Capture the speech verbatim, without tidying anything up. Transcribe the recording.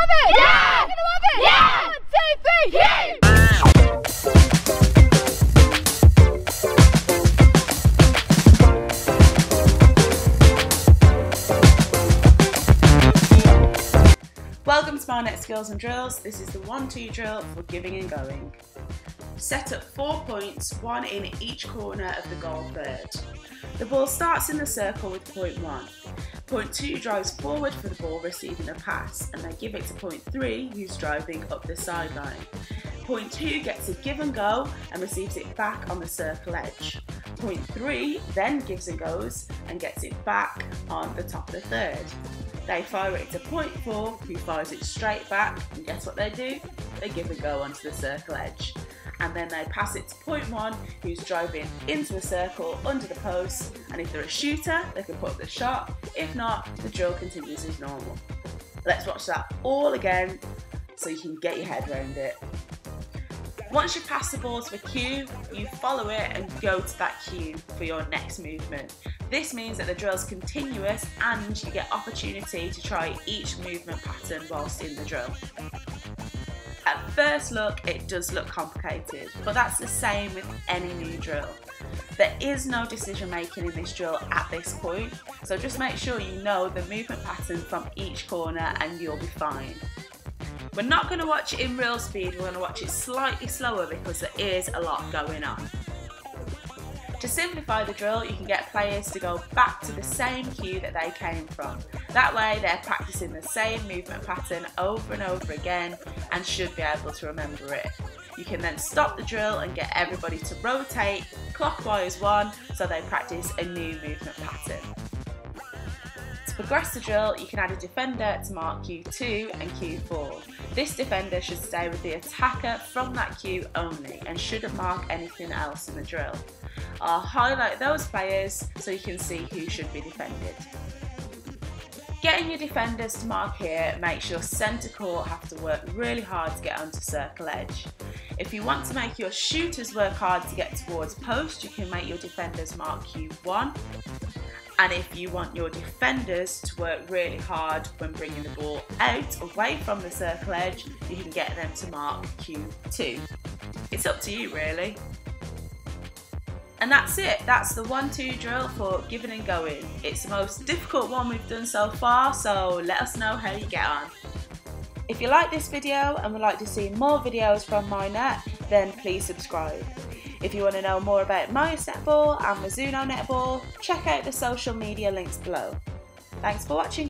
love it! Yeah! You're gonna love it! Yeah! One, two, three, yeah! Welcome to MyNet Skills and Drills. This is the one two drill for giving and going. Set up four points, one in each corner of the goal third. The ball starts in the circle with point one. Point two drives forward for the ball receiving a pass, and they give it to point three, who's driving up the sideline. Point two gets a give and go and receives it back on the circle edge. Point three then gives and goes and gets it back on the top of the third. They fire it to point four, who fires it straight back, and guess what they do? They give and go onto the circle edge. And then they pass it to point one, who's driving into the circle under the post, and if they're a shooter, they can put up the shot. If not, the drill continues as normal. Let's watch that all again so you can get your head around it. Once you pass the ball to a cue, you follow it and go to that cue for your next movement. This means that the drill's continuous and you get opportunity to try each movement pattern whilst in the drill. At first look, it does look complicated, but that's the same with any new drill. There is no decision making in this drill at this point, so just make sure you know the movement pattern from each corner and you'll be fine. We're not going to watch it in real speed, we're going to watch it slightly slower because there is a lot going on. To simplify the drill, you can get players to go back to the same cue that they came from. That way they're practicing the same movement pattern over and over again and should be able to remember it. You can then stop the drill and get everybody to rotate clockwise one so they practice a new movement pattern. To progress the drill, you can add a defender to mark cue two and cue four. This defender should stay with the attacker from that cue only and shouldn't mark anything else in the drill. I'll highlight those players so you can see who should be defended. Getting your defenders to mark here makes your centre court have to work really hard to get onto circle edge. If you want to make your shooters work hard to get towards post, you can make your defenders mark cue one. And if you want your defenders to work really hard when bringing the ball out away from the circle edge, you can get them to mark cue two. It's up to you really. And that's it, that's the one two drill for giving and going. It's the most difficult one we've done so far, so let us know how you get on. If you like this video and would like to see more videos from MyNet, then please subscribe. If you want to know more about Maias Netball and Mizuno Netball, check out the social media links below. Thanks for watching.